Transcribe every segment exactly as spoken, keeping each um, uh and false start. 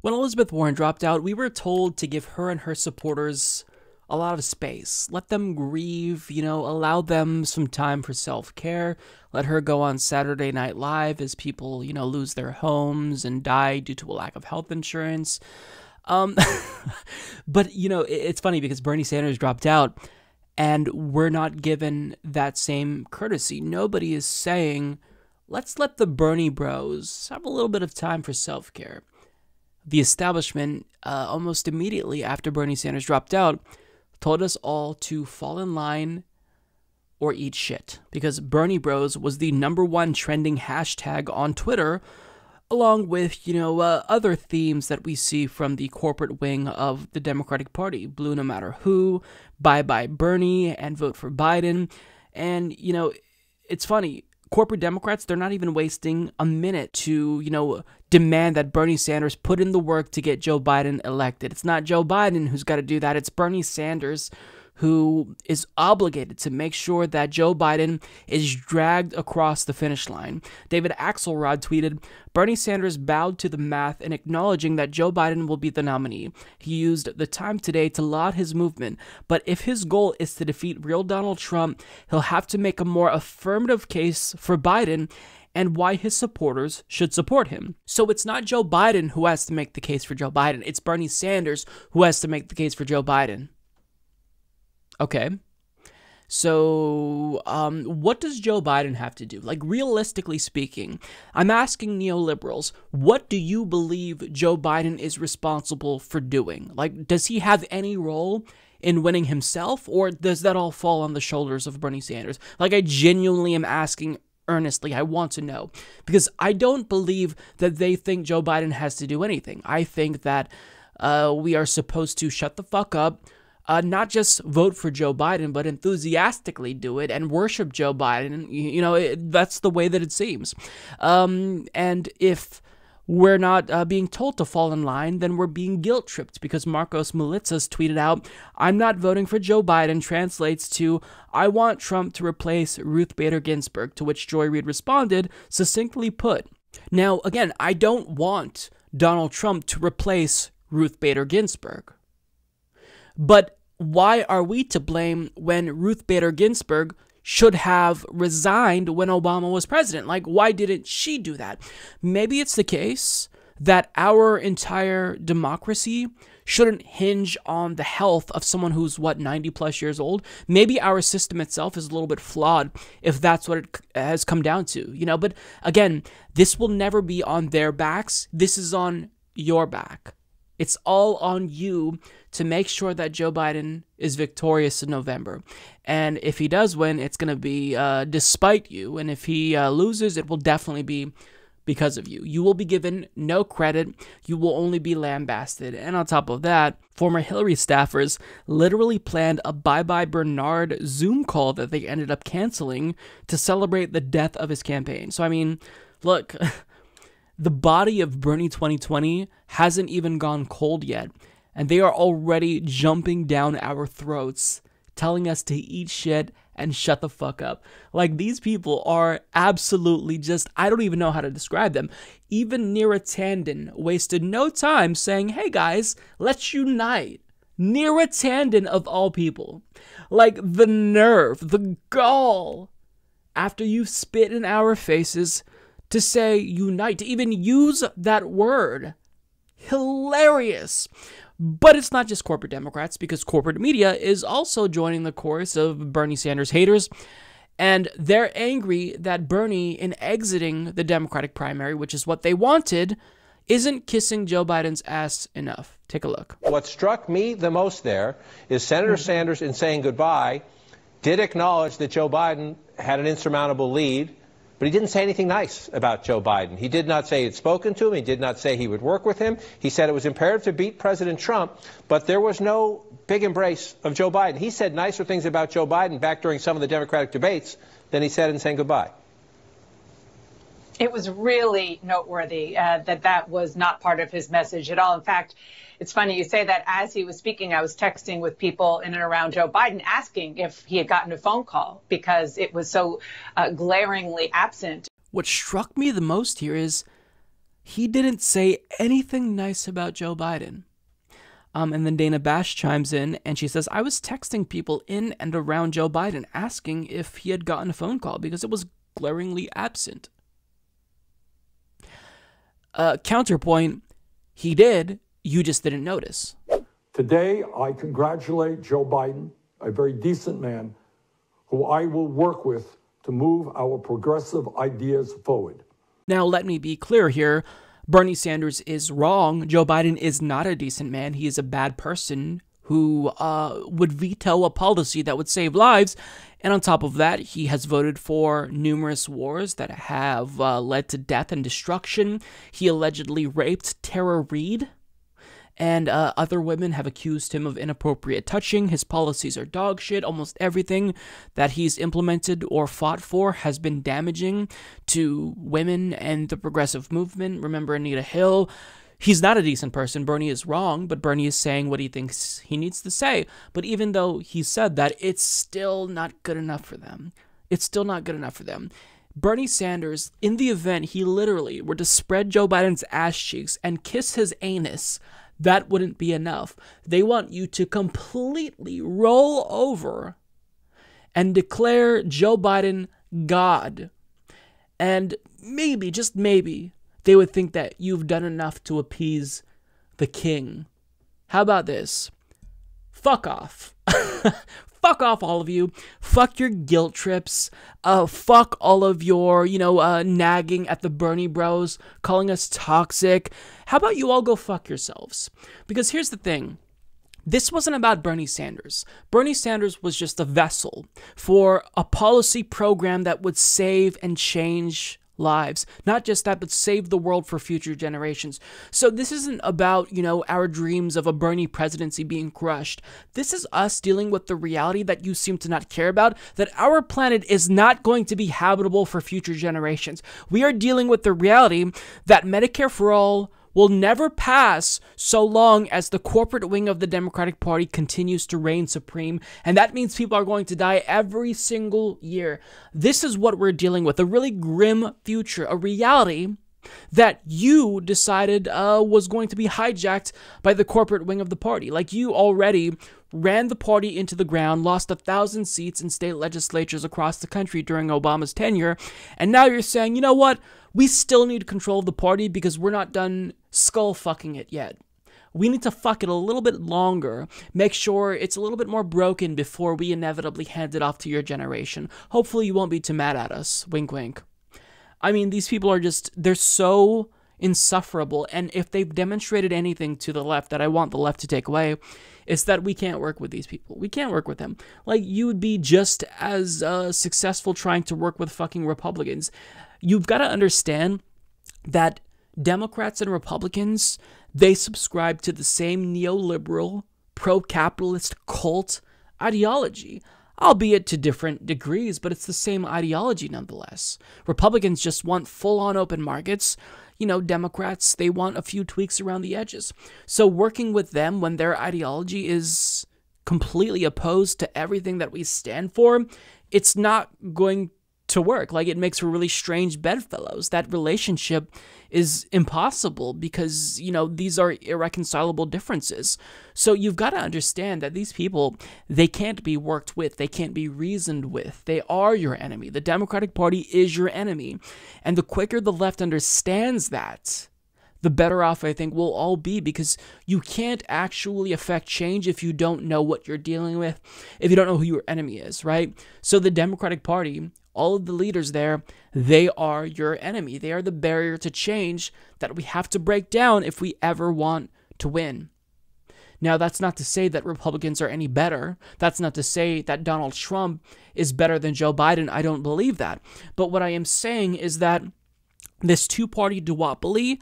When Elizabeth Warren dropped out, we were told to give her and her supporters a lot of space. Let them grieve, you know, allow them some time for self-care. Let her go on Saturday Night Live as people, you know, lose their homes and die due to a lack of health insurance. Um, but, you know, it's funny because Bernie Sanders dropped out and we're not given that same courtesy. Nobody is saying, let's let the Bernie Bros have a little bit of time for self-care. The establishment, uh, almost immediately after Bernie Sanders dropped out, told us all to fall in line or eat shit, because Bernie Bros was the number one trending hashtag on Twitter, along with, you know, uh, other themes that we see from the corporate wing of the Democratic Party: blue no matter who, bye bye Bernie, and vote for Biden. And, you know, it's funny, corporate Democrats, they're not even wasting a minute to, you know, demand that Bernie Sanders put in the work to get Joe Biden elected. It's not Joe Biden who's got to do that. It's Bernie Sanders who is obligated to make sure that Joe Biden is dragged across the finish line. David Axelrod tweeted, Bernie Sanders bowed to the math in acknowledging that Joe Biden will be the nominee. He used the time today to laud his movement, but if his goal is to defeat real Donald Trump, he'll have to make a more affirmative case for Biden and why his supporters should support him. So it's not Joe Biden who has to make the case for Joe Biden. It's Bernie Sanders who has to make the case for Joe Biden. Okay, so um, what does Joe Biden have to do? Like, realistically speaking, I'm asking neoliberals, what do you believe Joe Biden is responsible for doing? Like, does he have any role in winning himself, or does that all fall on the shoulders of Bernie Sanders? Like, I genuinely am asking earnestly. I want to know, because I don't believe that they think Joe Biden has to do anything. I think that uh, we are supposed to shut the fuck up. Uh, not just vote for Joe Biden, but enthusiastically do it and worship Joe Biden. You, you know, it, that's the way that it seems. Um, and if we're not uh, being told to fall in line, then we're being guilt-tripped, because Marcos Moulitsas tweeted out, I'm not voting for Joe Biden translates to, I want Trump to replace Ruth Bader Ginsburg, to which Joy Reid responded, succinctly put. Now, again, I don't want Donald Trump to replace Ruth Bader Ginsburg. But why are we to blame when Ruth Bader Ginsburg should have resigned when Obama was president? Like, why didn't she do that? Maybe it's the case that our entire democracy shouldn't hinge on the health of someone who's, what, ninety plus years old? Maybe our system itself is a little bit flawed if that's what it has come down to, you know? But again, this will never be on their backs. This is on your back. It's all on you to make sure that Joe Biden is victorious in November. And if he does win, it's going to be uh, despite you. And if he uh, loses, it will definitely be because of you. You will be given no credit. You will only be lambasted. And on top of that, former Hillary staffers literally planned a bye-bye Bernard Zoom call that they ended up canceling to celebrate the death of his campaign. So, I mean, look... The body of Bernie twenty twenty hasn't even gone cold yet, and they are already jumping down our throats, telling us to eat shit and shut the fuck up. Like, these people are absolutely just, I don't even know how to describe them. Even Neera Tanden wasted no time saying, hey guys, let's unite. Neera Tanden of all people. Like, the nerve, the gall, after you spit in our faces, to say unite, to even use that word. Hilarious. But it's not just corporate Democrats, because corporate media is also joining the chorus of Bernie Sanders haters. And they're angry that Bernie, in exiting the Democratic primary, which is what they wanted, isn't kissing Joe Biden's ass enough. Take a look. What struck me the most there is Senator mm-hmm. Sanders, in saying goodbye, did acknowledge that Joe Biden had an insurmountable lead. But he didn't say anything nice about Joe Biden. He did not say he had spoken to him. He did not say he would work with him. He said it was imperative to beat President Trump, but there was no big embrace of Joe Biden. He said nicer things about Joe Biden back during some of the Democratic debates than he said in saying goodbye. It was really noteworthy uh, that that was not part of his message at all. In fact, it's funny you say that. As he was speaking, I was texting with people in and around Joe Biden asking if he had gotten a phone call, because it was so uh, glaringly absent. What struck me the most here is he didn't say anything nice about Joe Biden. Um, and then Dana Bash chimes in and she says, I was texting people in and around Joe Biden asking if he had gotten a phone call because it was glaringly absent. Uh, counterpoint, he did, you just didn't notice. Today, I congratulate Joe Biden, a very decent man, who I will work with to move our progressive ideas forward. Now, let me be clear here. Bernie Sanders is wrong. Joe Biden is not a decent man. He is a bad person who uh, would veto a policy that would save lives. And on top of that, he has voted for numerous wars that have uh, led to death and destruction. He allegedly raped Tara Reid, and uh, other women have accused him of inappropriate touching. His policies are dog shit. Almost everything that he's implemented or fought for has been damaging to women and the progressive movement. Remember Anita Hill? He's not a decent person. Bernie is wrong, but Bernie is saying what he thinks he needs to say. But even though he said that, it's still not good enough for them. It's still not good enough for them. Bernie Sanders, in the event he literally were to spread Joe Biden's ass cheeks and kiss his anus, that wouldn't be enough. They want you to completely roll over and declare Joe Biden God. And maybe, just maybe, they would think that you've done enough to appease the king. How about this? Fuck off. Fuck off, all of you. Fuck your guilt trips. Uh, fuck all of your, you know, uh, nagging at the Bernie Bros, calling us toxic. How about you all go fuck yourselves? Because here's the thing. This wasn't about Bernie Sanders. Bernie Sanders was just a vessel for a policy program that would save and change lives. Not just that, but save the world for future generations. So this isn't about, you know, our dreams of a Bernie presidency being crushed. This is us dealing with the reality that you seem to not care about, that our planet is not going to be habitable for future generations. We are dealing with the reality that Medicare for All will never pass so long as the corporate wing of the Democratic Party continues to reign supreme, and that means people are going to die every single year. This is what we're dealing with, a really grim future, a reality that you decided uh, was going to be hijacked by the corporate wing of the party. Like, you already ran the party into the ground, lost a thousand seats in state legislatures across the country during Obama's tenure, and now you're saying, you know what, we still need control of the party because we're not done skull fucking it yet. We need to fuck it a little bit longer, make sure it's a little bit more broken before we inevitably hand it off to your generation. Hopefully you won't be too mad at us. Wink, wink. I mean, these people are just, they're so insufferable, and if they've demonstrated anything to the left that I want the left to take away, it's that we can't work with these people. We can't work with them. Like, you would be just as uh, successful trying to work with fucking Republicans. You've got to understand that Democrats and Republicans, they subscribe to the same neoliberal, pro-capitalist cult ideology, albeit to different degrees, but it's the same ideology nonetheless. Republicans just want full-on open markets. You know, Democrats, they want a few tweaks around the edges. So working with them when their ideology is completely opposed to everything that we stand for, it's not going to work. Like, it makes for really strange bedfellows. That relationship is impossible because, you know, these are irreconcilable differences. So you've got to understand that these people, they can't be worked with. They can't be reasoned with. They are your enemy. The Democratic Party is your enemy. And the quicker the left understands that, the better off I think we'll all be, because you can't actually affect change if you don't know what you're dealing with, if you don't know who your enemy is, right? So the Democratic Party, all of the leaders there, they are your enemy. They are the barrier to change that we have to break down if we ever want to win. Now, that's not to say that Republicans are any better. That's not to say that Donald Trump is better than Joe Biden. I don't believe that. But what I am saying is that this two-party duopoly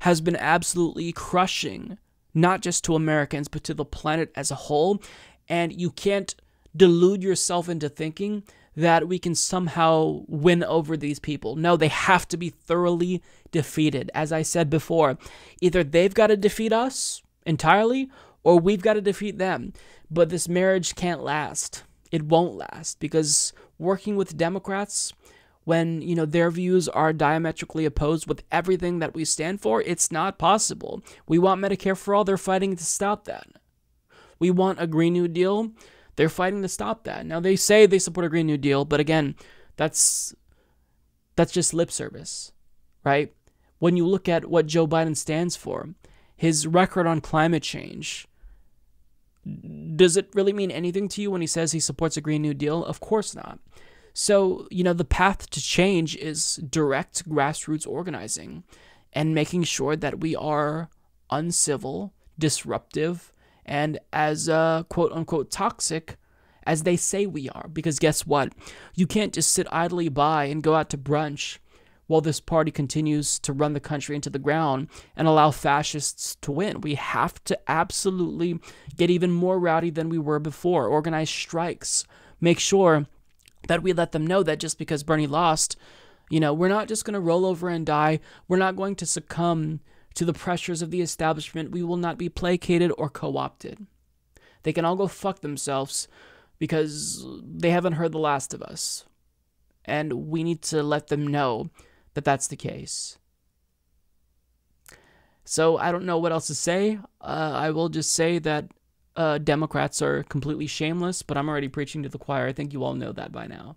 has been absolutely crushing, not just to Americans, but to the planet as a whole. And you can't delude yourself into thinking that we can somehow win over these people. No, they have to be thoroughly defeated. As I said before, either they've got to defeat us entirely, or we've got to defeat them. But this marriage can't last. It won't last, because working with Democrats, when, you know, their views are diametrically opposed with everything that we stand for. It's not possible. We want Medicare for All. They're fighting to stop that. We want a Green New Deal. They're fighting to stop that. Now, they say they support a Green New Deal, but again, that's that's just lip service, right? When you look at what Joe Biden stands for, his record on climate change, does it really mean anything to you when he says he supports a Green New Deal? Of course not. So, you know, the path to change is direct grassroots organizing and making sure that we are uncivil, disruptive, and as uh, quote-unquote toxic as they say we are. Because guess what? You can't just sit idly by and go out to brunch while this party continues to run the country into the ground and allow fascists to win. We have to absolutely get even more rowdy than we were before, organize strikes, make sure that we let them know that just because Bernie lost, you know, we're not just going to roll over and die. We're not going to succumb to the pressures of the establishment. We will not be placated or co-opted. They can all go fuck themselves because they haven't heard the last of us. And we need to let them know that that's the case. So I don't know what else to say. Uh, I will just say that Uh, Democrats are completely shameless, but I'm already preaching to the choir. I think you all know that by now.